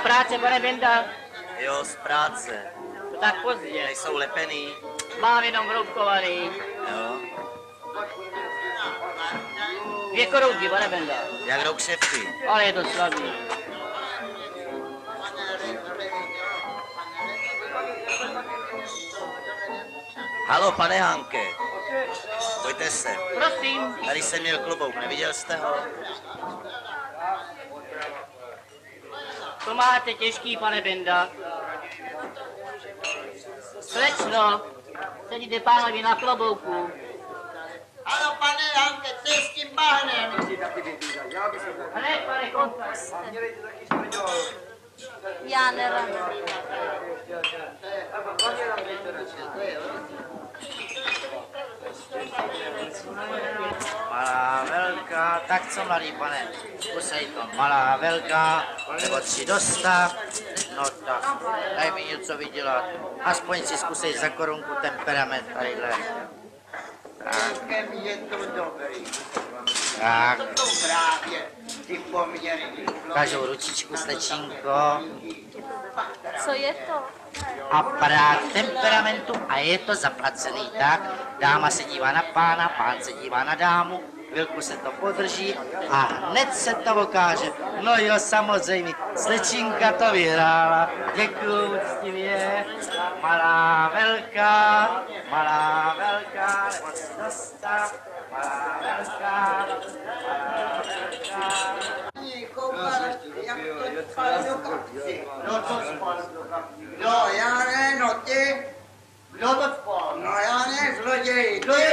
z práce, pane Benda? Jo, z práce. To tak pozdě. Nejsou lepený. Mám jenom vroubkovaný. Jo. Dvě korouky, pane Benda. Jak rok šefty. Ale je to slavný. Haló, pane Hanke. Pojďte se. Prosím. Tady jsem měl klobouk, neviděl jste ho? To máte těžký, pane Benda. Slečno, sedíte pánovi na klobouku. Ano, pane Hanke, co je s tím bahnem? Hned, pane kompas. Já nerám. Malá, velká, tak co mladý pane, zkusej to, malá, velká, nebo 3 do 100, no tak, daj mi něco vydělat, aspoň si zkusej za korunku temperament tadyhle. Je to dobrý. Tak. To jsou právě ty poměrný. Každou ručičku, slečinko. Co je to? Aparát temperamentu a je to zaplacený tak. Dáma se dívá na pána, pán se dívá na dámu, chvilku se to podrží a hned se to ukáže. No jo, samozřejmě, slečinka to vyhrála. Děkuju, úctivě. Malá, velká, malá, velká, nebo si dostat, malá, velká, malá, velká. Kdo to spal do kapky? No já ne, no ty. Kdo to spal? No já ne, zloději.